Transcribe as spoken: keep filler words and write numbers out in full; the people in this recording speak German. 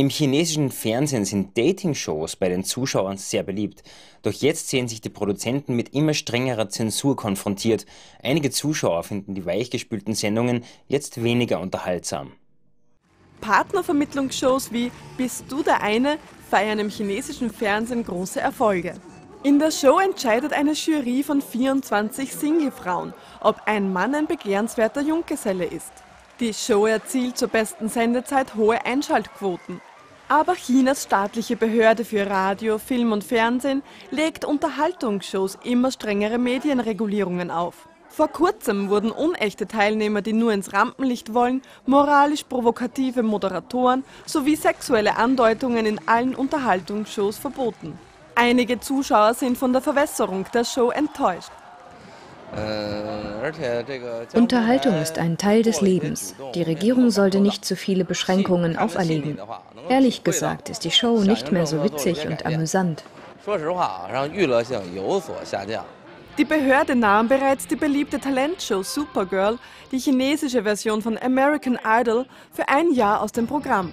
Im chinesischen Fernsehen sind Dating-Shows bei den Zuschauern sehr beliebt. Doch jetzt sehen sich die Produzenten mit immer strengerer Zensur konfrontiert. Einige Zuschauer finden die weichgespülten Sendungen jetzt weniger unterhaltsam. Partnervermittlungsshows wie "Bist du der eine" feiern im chinesischen Fernsehen große Erfolge. In der Show entscheidet eine Jury von vierundzwanzig Singlefrauen, ob ein Mann ein begehrenswerter Junggeselle ist. Die Show erzielt zur besten Sendezeit hohe Einschaltquoten. Aber Chinas staatliche Behörde für Radio, Film und Fernsehen legt Unterhaltungsshows immer strengere Medienregulierungen auf. Vor kurzem wurden unechte Teilnehmer, die nur ins Rampenlicht wollen, moralisch provokative Moderatoren sowie sexuelle Andeutungen in allen Unterhaltungsshows verboten. Einige Zuschauer sind von der Verwässerung der Show enttäuscht. Unterhaltung ist ein Teil des Lebens. Die Regierung sollte nicht zu viele Beschränkungen auferlegen. Ehrlich gesagt ist die Show nicht mehr so witzig und amüsant. Die Behörde nahm bereits die beliebte Talentshow Supergirl, die chinesische Version von American Idol, für ein Jahr aus dem Programm.